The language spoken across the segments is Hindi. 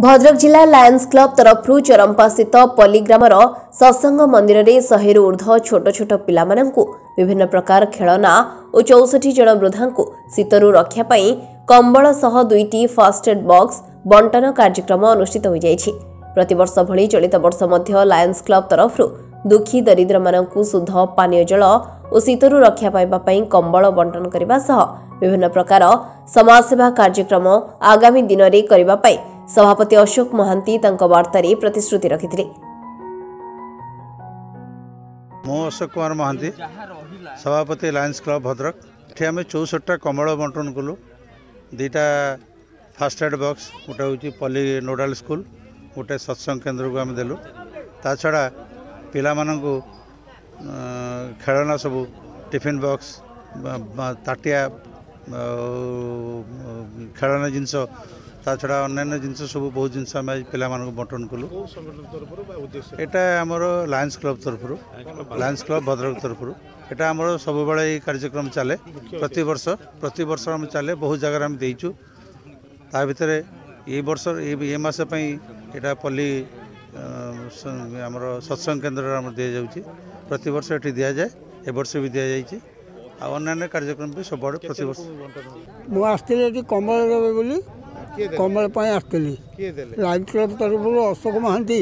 भद्रक जिला लायन्स क्लब तरफरु चरंपा स्थित पल्ली ग्रामर सत्संग मंदिर में 100 ऊर्ध्व छोट छोट पिला विभिन्न प्रकार खेलना और 64 जन वृद्धा शीतरु रक्षा पाई कंबल सह 2टी फास्ट एड बॉक्स बंटन कार्यक्रम अनुष्ठित हो जाएगी। प्रतिवर्ष भली चलित वर्ष मध्य लायन्स क्लब तरफरु दुखी दरिद्र मानू शुद्ध पानी जल और शीतरु रक्षा पाइबापी कंबल बंटन करने विभिन्न प्रकार समाजसेवा कार्यक्रम आगामी दिन में करने सभापति अशोक महांती वार्तारे प्रतिश्रुति रखिथिले। मो अशोक कुमार महांती सभापति लायन्स क्लब भद्रक। ये आम 64 कमल बंटन कलु, 2टा फास्ट एड बॉक्स, गोटे हूँ पल्ली नोडाल स्कूल, गोटे सत्संग केन्द्र को आम देलु। ता छड़ा पिला मानंकु खेलना सब टिफिन बॉक्स, ताटिया, खेलना जिनस, ता छड़ा अन्य जिनस सब बहुत जिनस आम पिला बंटन कलु। एटा आमर लायन्स क्लब तरफ, लायन्स क्लब भद्रक तरफ एटा आमर सब बेले कार्यक्रम चले। प्रति वर्ष आम चले, बहुत जगह आम देचु। ता भितर ये वर्ष ये मसपाई एटा पल्ली आम सत्संग केन्द्र आम दि जाऊँगी। प्रति वर्ष ये दि जाए, ए वर्ष भी दि जाए। अन्य कार्यक्रम भी सब बड़े प्रति वर्ष मुझे आसती कमल बोली कमल आसती लाइट क्लब तरफ अशोक महांती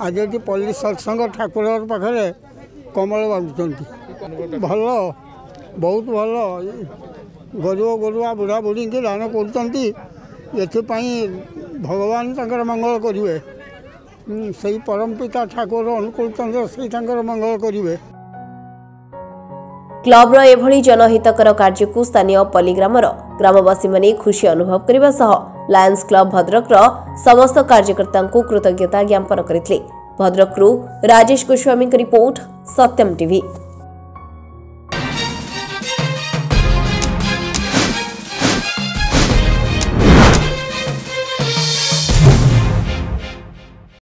आज ये पल्ली सत्संग ठाकुर पाखे कमल बांधुंट भल बहुत भल गरीब गरुआ बुढ़ा बुढ़ी की दान करें भगवान तर मंगल करेंगे। सही परमपिता ठाकुर अनुकूल चंद्र श्री मंगल करेंगे। क्लब एभली जनहितकर कार्य को स्थानीय पल्ली ग्रामर ग्रामवासी माने खुशी अनुभव करने लायन्स क्लब भद्रक समस्त कार्यकर्ता कृतज्ञता ज्ञापन करथिले। भद्रकरू राजेश गोस्वामी की रिपोर्ट, सत्यम टीवी।